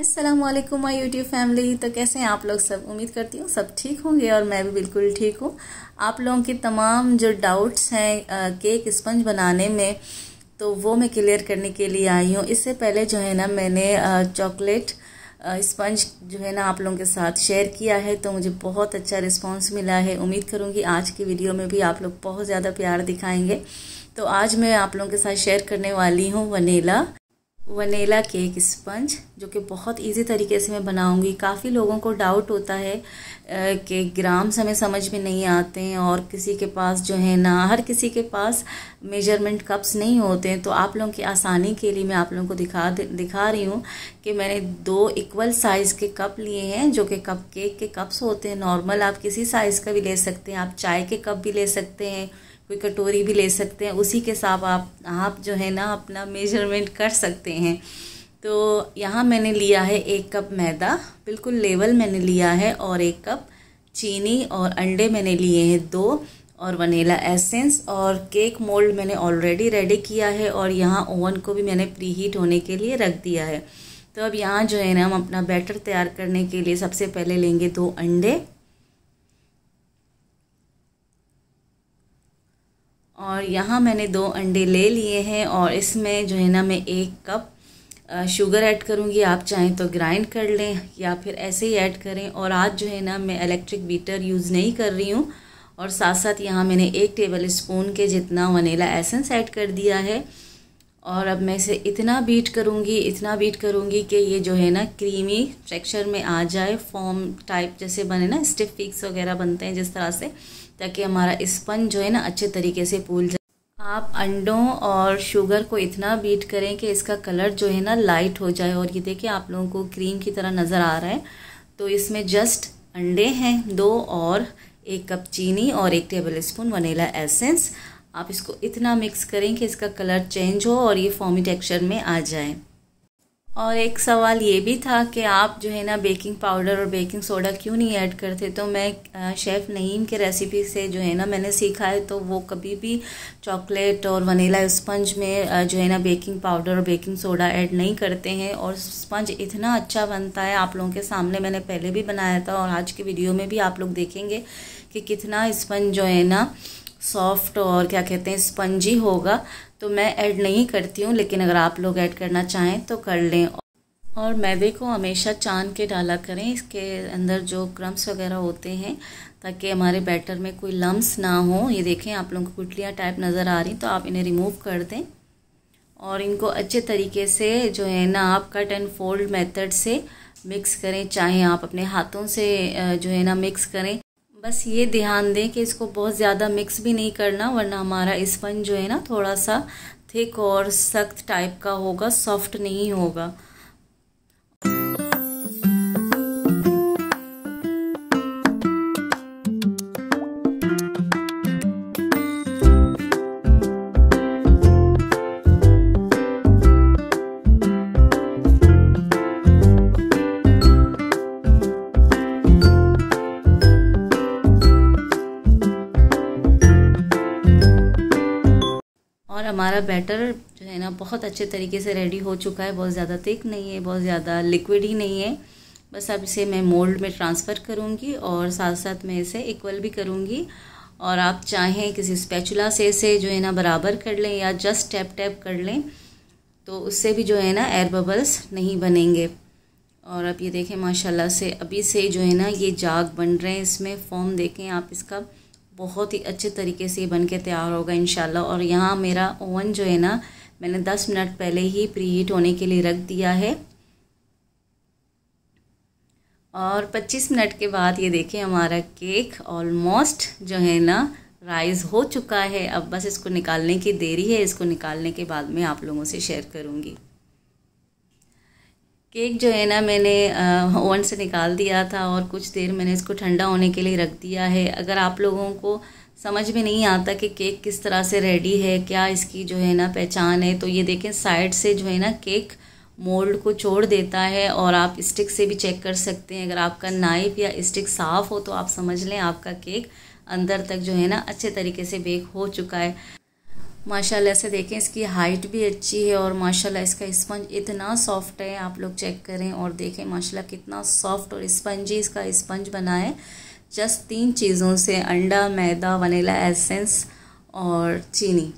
अस्सलामुअलैकुम my YouTube family. तो कैसे हैं आप लोग सब? उम्मीद करती हूँ सब ठीक होंगे और मैं भी बिल्कुल ठीक हूँ। आप लोगों के तमाम जो डाउट्स हैं केक स्पंज बनाने में, तो वो मैं क्लियर करने के लिए आई हूँ। इससे पहले जो है ना मैंने चॉकलेट स्पंज जो है ना आप लोगों के साथ शेयर किया है, तो मुझे बहुत अच्छा रिस्पांस मिला है। उम्मीद करूँगी आज की वीडियो में भी आप लोग बहुत ज़्यादा प्यार दिखाएंगे। तो आज मैं आप लोगों के साथ शेयर करने वाली हूँ वनीला केक स्पंज, जो कि बहुत इजी तरीके से मैं बनाऊंगी। काफ़ी लोगों को डाउट होता है कि ग्राम्स हमें समझ में नहीं आते हैं और किसी के पास जो है ना, हर किसी के पास मेजरमेंट कप्स नहीं होते हैं। तो आप लोगों की आसानी के लिए मैं आप लोगों को दिखा रही हूँ कि मैंने 2 इक्वल साइज़ के कप लिए हैं, जो कि कप केक के कप्स होते हैं। नॉर्मल आप किसी साइज़ का भी ले सकते हैं, आप चाय के कप भी ले सकते हैं, कोई कटोरी भी ले सकते हैं। उसी के साथ आप जो है ना अपना मेजरमेंट कर सकते हैं। तो यहाँ मैंने लिया है 1 कप मैदा, बिल्कुल लेवल मैंने लिया है, और 1 कप चीनी, और अंडे मैंने लिए हैं 2, और वनीला एसेंस, और केक मोल्ड मैंने ऑलरेडी रेडी किया है, और यहाँ ओवन को भी मैंने प्री हीट होने के लिए रख दिया है। तो अब यहाँ जो है ना हम अपना बैटर तैयार करने के लिए सबसे पहले लेंगे 2 अंडे, और यहाँ मैंने 2 अंडे ले लिए हैं। और इसमें जो है ना मैं 1 कप शुगर ऐड करूँगी। आप चाहें तो ग्राइंड कर लें या फिर ऐसे ही ऐड करें। और आज जो है ना मैं इलेक्ट्रिक बीटर यूज़ नहीं कर रही हूँ, और साथ साथ यहाँ मैंने 1 टेबल स्पून के जितना वनीला एसेंस ऐड कर दिया है। और अब मैं इसे इतना बीट करूँगी कि ये जो है ना क्रीमी टेक्सचर में आ जाए, फॉर्म टाइप जैसे बने ना, स्टिफ फिक्स वगैरह बनते हैं जिस तरह से, ताकि हमारा स्पंज जो है ना अच्छे तरीके से फूल जाए। आप अंडों और शुगर को इतना बीट करें कि इसका कलर जो है ना लाइट हो जाए। और ये देखिए आप लोगों को क्रीम की तरह नज़र आ रहा है। तो इसमें जस्ट अंडे हैं 2, और 1 कप चीनी, और 1 टेबल स्पून वनीला एसेंस। आप इसको इतना मिक्स करें कि इसका कलर चेंज हो और ये फोमी टेक्सचर में आ जाए। और एक सवाल ये भी था कि आप जो है ना बेकिंग पाउडर और बेकिंग सोडा क्यों नहीं ऐड करते। तो मैं शेफ़ नसीम के रेसिपी से जो है ना मैंने सीखा है, तो वो कभी भी चॉकलेट और वनीला स्पंज में जो है ना बेकिंग पाउडर और बेकिंग सोडा ऐड नहीं करते हैं, और स्पंज इतना अच्छा बनता है। आप लोगों के सामने मैंने पहले भी बनाया था, और आज की वीडियो में भी आप लोग देखेंगे कि कितना स्पंज जो है ना सॉफ़्ट और क्या कहते हैं स्पंजी होगा। तो मैं ऐड नहीं करती हूँ, लेकिन अगर आप लोग ऐड करना चाहें तो कर लें। और मैदे को हमेशा छान के डाला करें, इसके अंदर जो क्रम्स वगैरह होते हैं, ताकि हमारे बैटर में कोई लम्स ना हो। ये देखें आप लोगों को गुठलियाँ टाइप नज़र आ रही, तो आप इन्हें रिमूव कर दें। और इनको अच्छे तरीके से जो है ना आप कट एंड फोल्ड मेथड से मिक्स करें, चाहे आप अपने हाथों से जो है ना मिक्स करें। बस ये ध्यान दें कि इसको बहुत ज़्यादा मिक्स भी नहीं करना, वरना हमारा स्पंज जो है ना थोड़ा सा थिक और सख्त टाइप का होगा, सॉफ्ट नहीं होगा। और हमारा बैटर जो है ना बहुत अच्छे तरीके से रेडी हो चुका है। बहुत ज़्यादा थिक नहीं है, बहुत ज़्यादा लिक्विड ही नहीं है। बस अब इसे मैं मोल्ड में ट्रांसफ़र करूँगी, और साथ साथ मैं इसे इक्वल भी करूँगी। और आप चाहें किसी स्पैचुला से इसे जो है ना बराबर कर लें, या जस्ट टैप टैप कर लें, तो उससे भी जो है ना एयर बबल्स नहीं बनेंगे। और अब ये देखें माशाल्लाह से अभी से जो है ना ये जाग बन रहे हैं, इसमें फॉर्म देखें आप, इसका बहुत ही अच्छे तरीके से बन के तैयार होगा इंशाल्लाह। और यहाँ मेरा ओवन जो है ना मैंने 10 मिनट पहले ही प्री हीट होने के लिए रख दिया है, और 25 मिनट के बाद ये देखिए हमारा केक ऑलमोस्ट जो है ना राइज हो चुका है। अब बस इसको निकालने की देरी है, इसको निकालने के बाद मैं आप लोगों से शेयर करूँगी। केक जो है ना मैंने ओवन से निकाल दिया था, और कुछ देर मैंने इसको ठंडा होने के लिए रख दिया है। अगर आप लोगों को समझ में नहीं आता कि केक किस तरह से रेडी है, क्या इसकी जो है ना पहचान है, तो ये देखें साइड से जो है ना केक मोल्ड को छोड़ देता है। और आप स्टिक से भी चेक कर सकते हैं, अगर आपका नाइफ या स्टिक साफ़ हो तो आप समझ लें आपका केक अंदर तक जो है ना अच्छे तरीके से बेक हो चुका है। माशाल्लाह से देखें इसकी हाइट भी अच्छी है और माशाल्लाह इसका स्पंज इतना सॉफ्ट है, आप लोग चेक करें और देखें माशाल्लाह कितना सॉफ्ट और स्पंजी इसका स्पंज बना है। जस्ट 3 चीज़ों से, अंडा, मैदा, वनीला एसेंस और चीनी,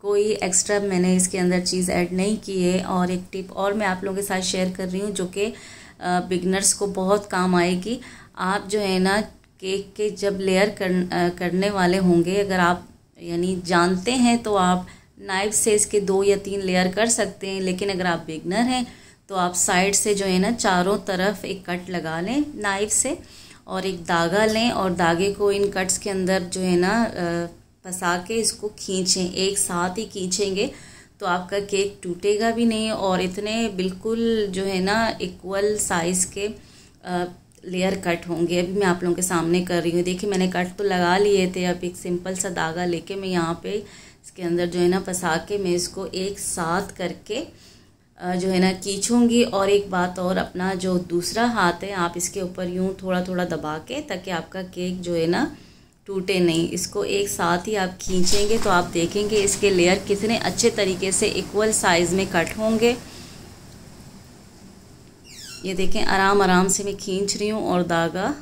कोई एक्स्ट्रा मैंने इसके अंदर चीज़ ऐड नहीं की है। और एक टिप और मैं आप लोगों के साथ शेयर कर रही हूँ जो कि बिगनर्स को बहुत काम आएगी। आप जो है ना केक के जब लेयर करने वाले होंगे, अगर आप यानी जानते हैं तो आप नाइफ से इसके 2 या 3 लेयर कर सकते हैं, लेकिन अगर आप बिगनर हैं तो आप साइड से जो है ना चारों तरफ एक कट लगा लें नाइफ से और एक धागा लें और धागे को इन कट्स के अंदर जो है ना फंसा के इसको खींचें, एक साथ ही खींचेंगे तो आपका केक टूटेगा भी नहीं और इतने बिल्कुल जो है ना इक्वल साइज़ के लेयर कट होंगे। अभी मैं आप लोगों के सामने कर रही हूँ, देखिए मैंने कट तो लगा लिए थे, अब एक सिंपल सा धागा लेके मैं यहाँ पे इसके अंदर जो है ना फंसा के मैं इसको एक साथ करके जो है ना खींचूँगी। और एक बात और, अपना जो दूसरा हाथ है आप इसके ऊपर यूँ थोड़ा थोड़ा दबा के, ताकि आपका केक जो है ना टूटे नहीं, इसको एक साथ ही आप खींचेंगे तो आप देखेंगे इसके लेयर कितने अच्छे तरीके से इक्वल साइज़ में कट होंगे। ये देखें आराम आराम से मैं खींच रही हूँ और धागा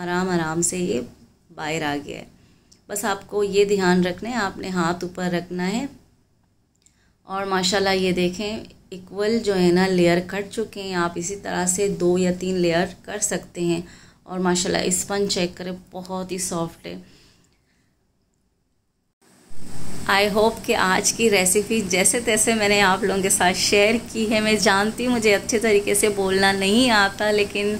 आराम आराम से ये बाहर आ गया है। बस आपको ये ध्यान रखना है, आपने हाथ ऊपर रखना है। और माशाल्लाह ये देखें इक्वल जो है ना लेयर कट चुके हैं। आप इसी तरह से 2 या 3 लेयर कर सकते हैं। और माशाल्लाह स्पंज चेक करें, बहुत ही सॉफ्ट है। आई होप कि आज की रेसिपी जैसे तैसे मैंने आप लोगों के साथ शेयर की है। मैं जानती हूँ मुझे अच्छे तरीके से बोलना नहीं आता, लेकिन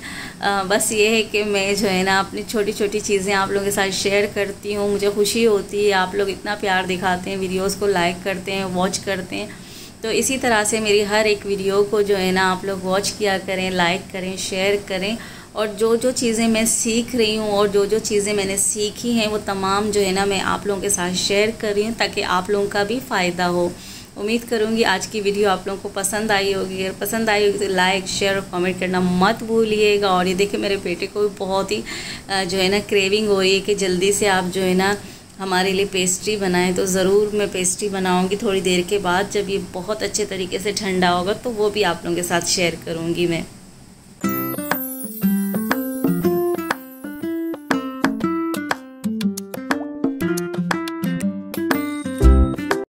बस ये है कि मैं जो है ना अपनी छोटी छोटी चीज़ें आप लोगों के साथ शेयर करती हूँ। मुझे खुशी होती है, आप लोग इतना प्यार दिखाते हैं, वीडियोस को लाइक करते हैं, वॉच करते हैं। तो इसी तरह से मेरी हर एक वीडियो को जो है ना आप लोग वॉच किया करें, लाइक करें, शेयर करें। और जो जो चीज़ें मैं सीख रही हूँ और जो जो चीज़ें मैंने सीखी हैं वो तमाम जो है ना मैं आप लोगों के साथ शेयर कर रही हूँ, ताकि आप लोगों का भी फ़ायदा हो। उम्मीद करूँगी आज की वीडियो आप लोगों को पसंद आई होगी। अगर पसंद आई होगी तो लाइक, शेयर और कमेंट करना मत भूलिएगा। और ये देखिए मेरे बेटे को भी बहुत ही जो है ना क्रेविंग हो रही है कि जल्दी से आप जो है ना हमारे लिए पेस्ट्री बनाएं, तो ज़रूर मैं पेस्ट्री बनाऊँगी थोड़ी देर के बाद। जब ये बहुत अच्छे तरीके से ठंडा होगा तो वो भी आप लोगों के साथ शेयर करूँगी मैं।